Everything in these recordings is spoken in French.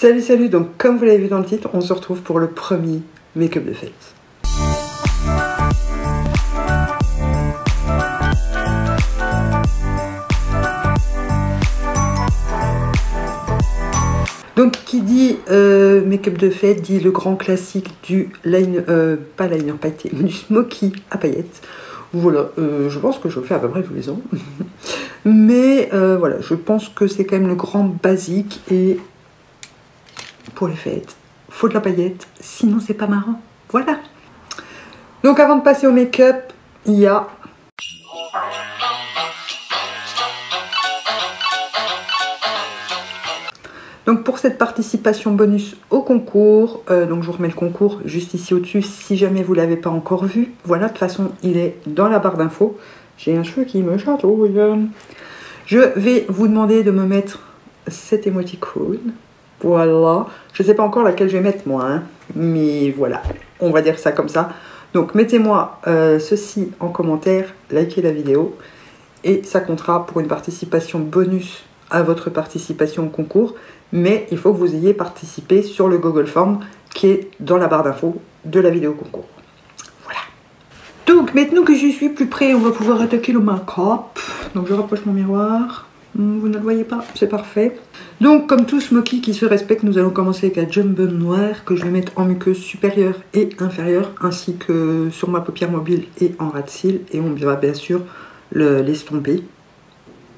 Salut, salut! Donc comme vous l'avez vu dans le titre, on se retrouve pour le premier make-up de fête. Donc qui dit make-up de fête dit le grand classique du liner, pas liner pâté, du smoky à paillettes. Voilà, je pense que je le fais à peu près tous les ans. Mais voilà, je pense que c'est quand même le grand basique et pour les fêtes, faut de la paillette, sinon c'est pas marrant. Voilà. Donc avant de passer au make-up, il y a... Donc pour cette participation bonus au concours, donc je vous remets le concours juste ici au-dessus si jamais vous ne l'avez pas encore vu. Voilà, de toute façon, il est dans la barre d'infos. J'ai un cheveu qui me chatouille. Je vais vous demander de me mettre cette émoticône. Voilà, je ne sais pas encore laquelle je vais mettre moi, hein, mais voilà, on va dire ça comme ça. Donc mettez-moi ceci en commentaire, likez la vidéo et ça comptera pour une participation bonus à votre participation au concours. Mais il faut que vous ayez participé sur le Google Form qui est dans la barre d'infos de la vidéo concours. Voilà. Donc maintenant que je suis plus près, on va pouvoir attaquer le make-up. Donc je rapproche mon miroir. Vous ne le voyez pas, c'est parfait. Donc comme tout smoky qui se respecte, nous allons commencer avec un jump bun noir que je vais mettre en muqueuse supérieure et inférieure, ainsi que sur ma paupière mobile et en ras de cils. Et on va bien sûr l'estomper.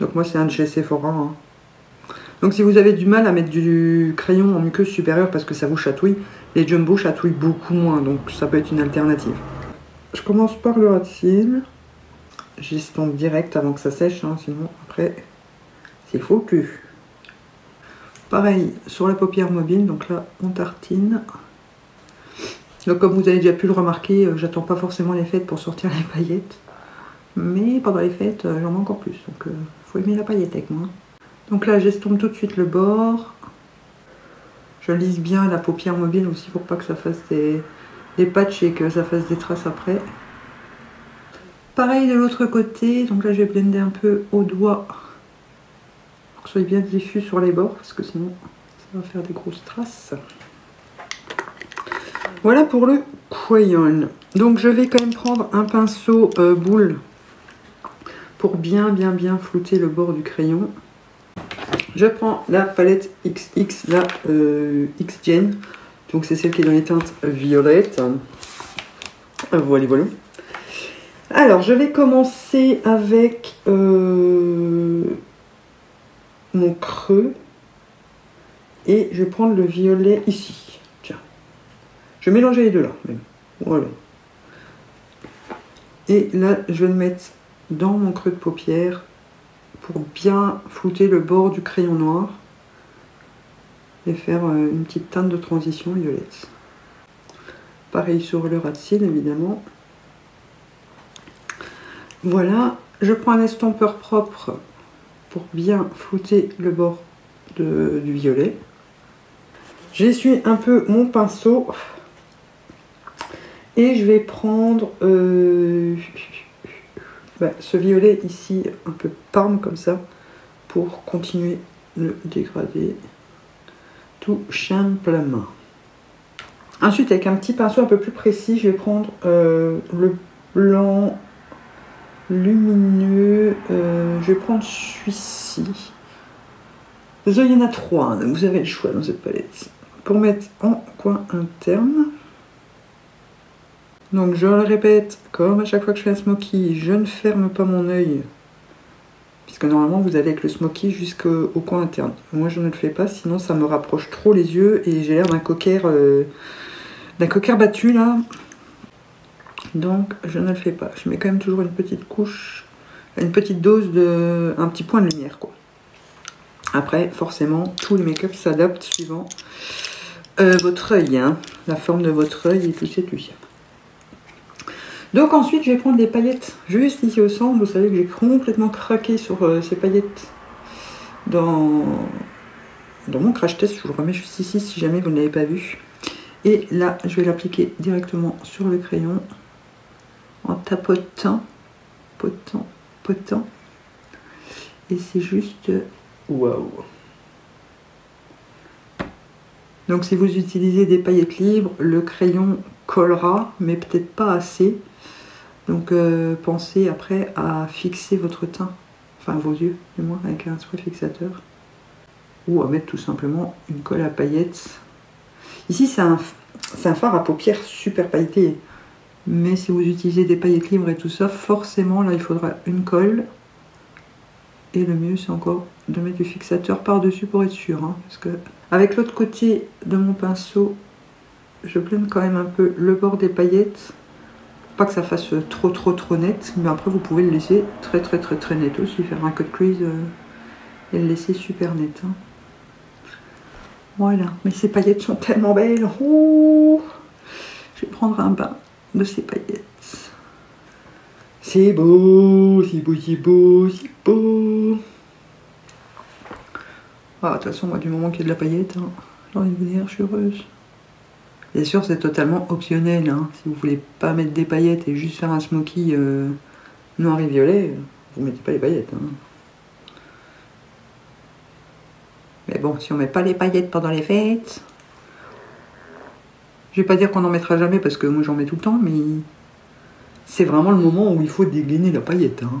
Donc moi c'est un de chez Sephora. Hein. Donc si vous avez du mal à mettre du crayon en muqueuse supérieure parce que ça vous chatouille, les jumbo chatouillent beaucoup moins, donc ça peut être une alternative. Je commence par le ras de cils. J'estompe direct avant que ça sèche, hein, sinon après... Il faut que... Pareil, sur la paupière mobile, donc là, on tartine. Donc comme vous avez déjà pu le remarquer, j'attends pas forcément les fêtes pour sortir les paillettes. Mais pendant les fêtes, j'en mets encore plus. Donc faut aimer la paillette avec moi. Donc là, j'estompe tout de suite le bord. Je lisse bien la paupière mobile aussi pour pas que ça fasse des patchs et que ça fasse des traces après. Pareil de l'autre côté. Donc là, je vais blender un peu au doigt. Soyez bien diffus sur les bords parce que sinon ça va faire des grosses traces. Voilà pour le crayon. Donc je vais quand même prendre un pinceau boule pour bien flouter le bord du crayon. Je prends la palette XX, la X-Gen, donc c'est celle qui est dans les teintes violettes. Voilà. Alors je vais commencer avec mon creux et je vais prendre le violet ici. Tiens, je vais mélanger les deux là même. Voilà. Et là je vais le mettre dans mon creux de paupière pour bien flouter le bord du crayon noir et faire une petite teinte de transition violette. Pareil sur le ras de cils évidemment. Voilà, je prends un estompeur propre pour bien flouter le bord du violet. J'essuie un peu mon pinceau et je vais prendre ce violet ici un peu parme comme ça pour continuer le dégradé tout simplement. Ensuite avec un petit pinceau un peu plus précis, je vais prendre le blanc lumineux, je vais prendre celui-ci. Désolé, il y en a 3, hein, vous avez le choix dans cette palette. Pour mettre en coin interne. Donc je le répète, comme à chaque fois que je fais un smoky, je ne ferme pas mon œil. Puisque normalement vous allez avec le smoky jusqu'au coin interne. Moi je ne le fais pas, sinon ça me rapproche trop les yeux et j'ai l'air d'un cocker battu là. Donc je ne le fais pas, je mets quand même toujours une petite couche, une petite dose de, un petit point de lumière quoi. Après forcément tous les make-up s'adaptent suivant votre œil, hein, la forme de votre œil et tout ça. Donc ensuite je vais prendre des paillettes juste ici au centre, vous savez que j'ai complètement craqué sur ces paillettes dans mon crash test, je vous le remets juste ici si jamais vous ne l'avez pas vu. Et là je vais l'appliquer directement sur le crayon. En tapotant, potant, et c'est juste waouh. Donc si vous utilisez des paillettes libres, le crayon collera, mais peut-être pas assez. Donc pensez après à fixer votre teint, enfin vos yeux du moins, avec un spray fixateur. Ou à mettre tout simplement une colle à paillettes. Ici c'est un fard à paupières super pailleté. Mais si vous utilisez des paillettes libres et tout ça, forcément là il faudra une colle. Et le mieux c'est encore de mettre du fixateur par-dessus pour être sûr. Hein, parce que avec l'autre côté de mon pinceau, je plane quand même un peu le bord des paillettes. Pas que ça fasse trop net, mais après vous pouvez le laisser très net aussi, faire un cut crease et le laisser super net. Hein. Voilà, mais ces paillettes sont tellement belles. Oh, je vais prendre un bain de ces paillettes. C'est beau, c'est beau, c'est beau, c'est beau. Ah, de toute façon, moi, du moment qu'il y a de la paillette, hein, j'ai envie de vous dire, je suis heureuse. Bien sûr, c'est totalement optionnel. Hein. Si vous voulez pas mettre des paillettes et juste faire un smoky noir et violet, vous mettez pas les paillettes. Hein. Mais bon, si on met pas les paillettes pendant les fêtes, je vais pas dire qu'on n'en mettra jamais parce que moi j'en mets tout le temps, mais c'est vraiment le moment où il faut dégainer la paillette. Hein.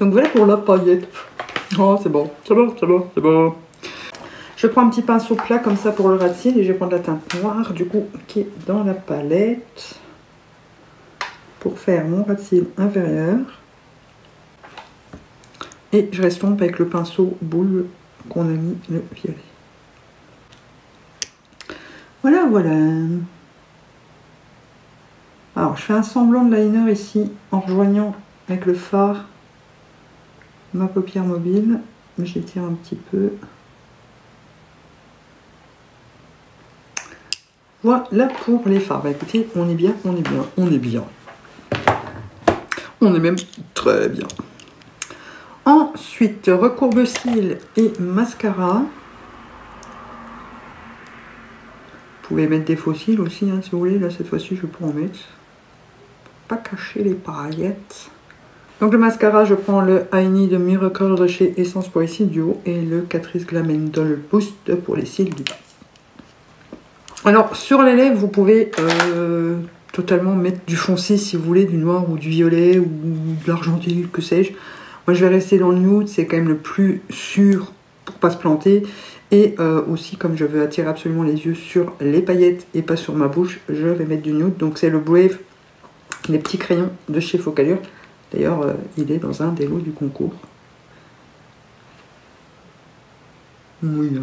Donc voilà pour la paillette. Oh, c'est bon, c'est bon, c'est bon, c'est bon. Je prends un petit pinceau plat comme ça pour le ras de cils et je vais prendre la teinte noire du coup qui est dans la palette pour faire mon ras de cils inférieur. Et je restompe avec le pinceau boule qu'on a mis le violet. Voilà, voilà. Alors je fais un semblant de liner ici en rejoignant avec le fard ma paupière mobile. J'étire un petit peu. Voilà pour les fards. Bah écoutez, on est bien, on est bien, on est bien. On est même très bien. Ensuite, recourbe cils et mascara. Vous pouvez mettre des faux cils aussi, hein, si vous voulez. Là, cette fois-ci, je peux en mettre. Pour pas cacher les paillettes. Donc le mascara, je prends le I Need a Miracle de chez Essence pour les cils du haut et le Catrice Glamendol Boost pour les cils du bas. Alors, sur les lèvres, vous pouvez totalement mettre du foncé, si vous voulez, du noir ou du violet ou de l'argentille, que sais-je. Moi, je vais rester dans le nude, c'est quand même le plus sûr pour pas se planter. Et aussi, comme je veux attirer absolument les yeux sur les paillettes et pas sur ma bouche, je vais mettre du nude. Donc, c'est le Brave, les petits crayons de chez Focalure. D'ailleurs, il est dans un des lots du concours. Oui, là.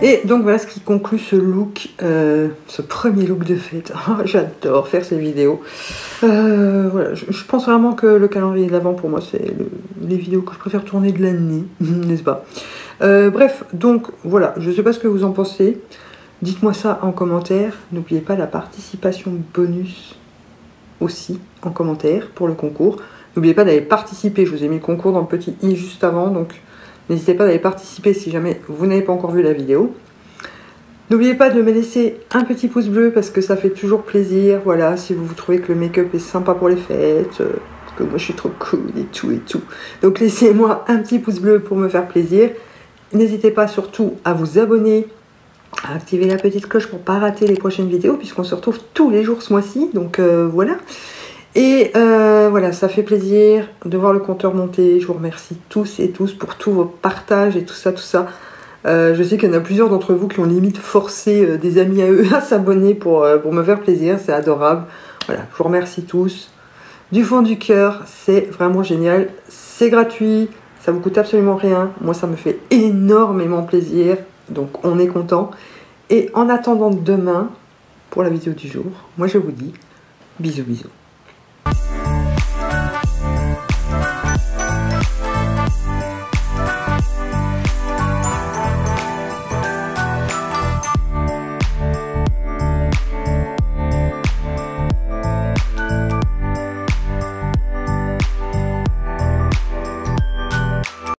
Et donc voilà ce qui conclut ce look, ce premier look de fête. J'adore faire ces vidéos. Voilà, je pense vraiment que le calendrier de l'Avent, pour moi, c'est les vidéos que je préfère tourner de l'année, n'est-ce pas? Bref, donc voilà, je ne sais pas ce que vous en pensez. Dites-moi ça en commentaire. N'oubliez pas la participation bonus aussi en commentaire pour le concours. N'oubliez pas d'aller participer. Je vous ai mis le concours dans le petit i juste avant, donc... n'hésitez pas d'aller participer si jamais vous n'avez pas encore vu la vidéo. N'oubliez pas de me laisser un petit pouce bleu parce que ça fait toujours plaisir. Voilà, si vous trouvez que le make-up est sympa pour les fêtes, parce que moi je suis trop cool et tout et tout. Donc laissez-moi un petit pouce bleu pour me faire plaisir. N'hésitez pas surtout à vous abonner, à activer la petite cloche pour ne pas rater les prochaines vidéos puisqu'on se retrouve tous les jours ce mois-ci. Donc voilà. Et voilà, ça fait plaisir de voir le compteur monter. Je vous remercie tous et tous pour tous vos partages et tout ça, tout ça. Je sais qu'il y en a plusieurs d'entre vous qui ont limite forcé des amis à eux à s'abonner pour me faire plaisir. C'est adorable. Voilà, je vous remercie tous. Du fond du cœur, c'est vraiment génial. C'est gratuit, ça vous coûte absolument rien. Moi, ça me fait énormément plaisir. Donc, on est content. Et en attendant demain, pour la vidéo du jour, moi, je vous dis bisous, bisous.